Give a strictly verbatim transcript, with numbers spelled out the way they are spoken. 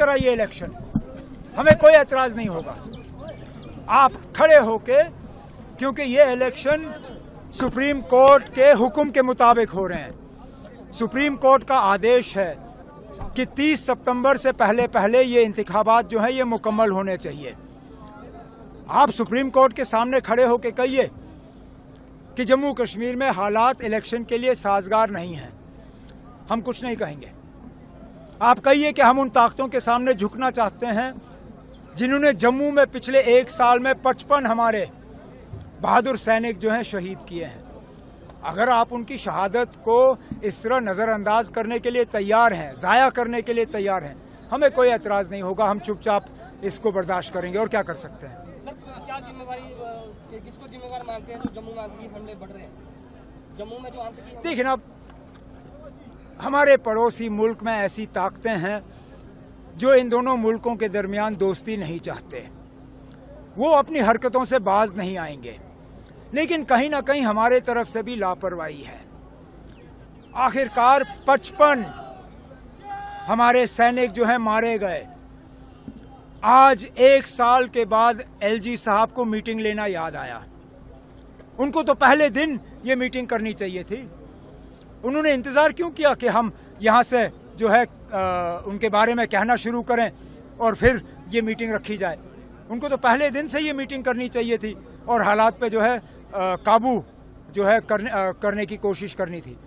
कराइए इलेक्शन, हमें कोई एतराज़ नहीं होगा। आप खड़े होके, क्योंकि ये इलेक्शन सुप्रीम कोर्ट के हुक्म के मुताबिक हो रहे हैं। सुप्रीम कोर्ट का आदेश है कि तीस सितंबर से पहले पहले ये इंतखाबात जो हैं ये मुकम्मल होने चाहिए। आप सुप्रीम कोर्ट के सामने खड़े होकर कहिए कि जम्मू कश्मीर में हालात इलेक्शन के लिए साजगार नहीं हैं, हम कुछ नहीं कहेंगे। आप कहिए कि हम उन ताकतों के सामने झुकना चाहते हैं जिन्होंने जम्मू में पिछले एक साल में पचपन हमारे बहादुर सैनिक जो हैं शहीद किए हैं। अगर आप उनकी शहादत को इस तरह नज़रअंदाज करने के लिए तैयार हैं, ज़ाया करने के लिए तैयार हैं, हमें कोई एतराज़ नहीं होगा। हम चुपचाप इसको बर्दाश्त करेंगे और क्या कर सकते हैं। सर, क्या जिम्मेवारी किसको जिम्मेवार मानते हैं जो जम्मू में आतंकी हमले बढ़ रहे हैं? जम्मू में जो आतंकी, देखिए ना, हमारे पड़ोसी मुल्क में ऐसी ताकतें हैं जो इन दोनों मुल्कों के दरमियान दोस्ती नहीं चाहते, वो अपनी हरकतों से बाज नहीं आएंगे। लेकिन कहीं ना कहीं हमारे तरफ से भी लापरवाही है। आखिरकार पचपन हमारे सैनिक जो हैं मारे गए। आज एक साल के बाद एलजी साहब को मीटिंग लेना याद आया। उनको तो पहले दिन ये मीटिंग करनी चाहिए थी। उन्होंने इंतज़ार क्यों किया कि हम यहाँ से जो है आ, उनके बारे में कहना शुरू करें और फिर ये मीटिंग रखी जाए? उनको तो पहले दिन से ये मीटिंग करनी चाहिए थी और हालात पे जो है आ, काबू जो है करने, आ, करने की कोशिश करनी थी।